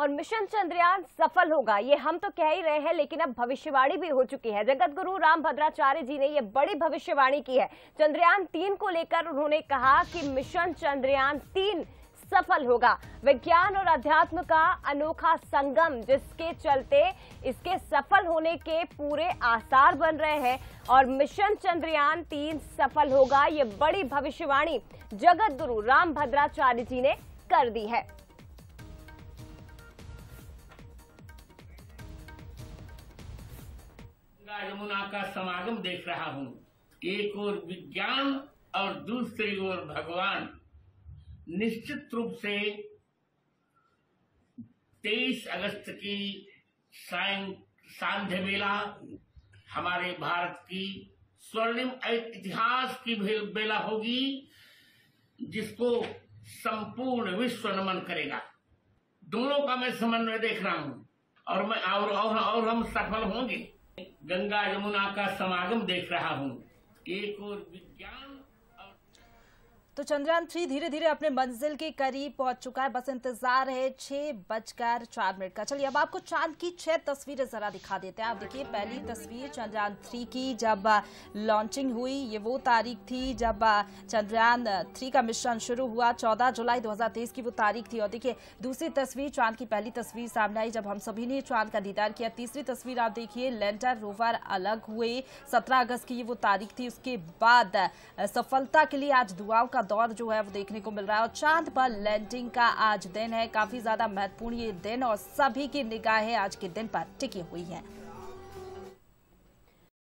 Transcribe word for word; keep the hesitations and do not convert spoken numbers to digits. और मिशन चंद्रयान सफल होगा, ये हम तो कह ही रहे हैं, लेकिन अब भविष्यवाणी भी हो चुकी है। जगद्गुरु रामभद्राचार्य जी ने ये बड़ी भविष्यवाणी की है। चंद्रयान तीन को लेकर उन्होंने कहा कि मिशन चंद्रयान तीन सफल होगा। विज्ञान और अध्यात्म का अनोखा संगम, जिसके चलते इसके सफल होने के पूरे आसार बन रहे हैं और मिशन चंद्रयान तीन सफल होगा, ये बड़ी भविष्यवाणी जगद्गुरु रामभद्राचार्य जी ने कर दी है। यमुना का समागम देख रहा हूँ, एक ओर विज्ञान और दूसरी ओर भगवान। निश्चित रूप से तेईस अगस्त की सायं सांध्य बेला हमारे भारत की स्वर्णिम इतिहास की बेला होगी, जिसको संपूर्ण विश्व नमन करेगा। दोनों का मैं समन्वय देख रहा हूँ और मैं और, और, और हम सफल होंगे। गंगा यमुना का समागम देख रहा हूँ, एक और विज्ञान। तो चंद्रयान थ्री धीरे धीरे अपने मंजिल के करीब पहुंच चुका है, बस इंतजार है छह बजकर चार मिनट का। चलिए अब आपको चांद की छह तस्वीरें जरा दिखा देते हैं। आप देखिए, पहली तस्वीर चंद्रयान थ्री की जब लॉन्चिंग हुई, ये वो तारीख थी जब चंद्रयान थ्री का मिशन शुरू हुआ, चौदह जुलाई दो हज़ार तेईस की वो तारीख थी। और देखिए दूसरी तस्वीर, चांद की पहली तस्वीर सामने आई जब हम सभी ने चांद का दीदार किया। तीसरी तस्वीर आप देखिए, लैंडर रोवर अलग हुए, सत्रह अगस्त की ये वो तारीख थी। उसके बाद सफलता के लिए आज दुआओं का दौर जो है वो देखने को मिल रहा है और चांद पर लैंडिंग का आज दिन है, काफी ज्यादा महत्वपूर्ण ये दिन और सभी की निगाहें आज के दिन पर टिकी हुई है।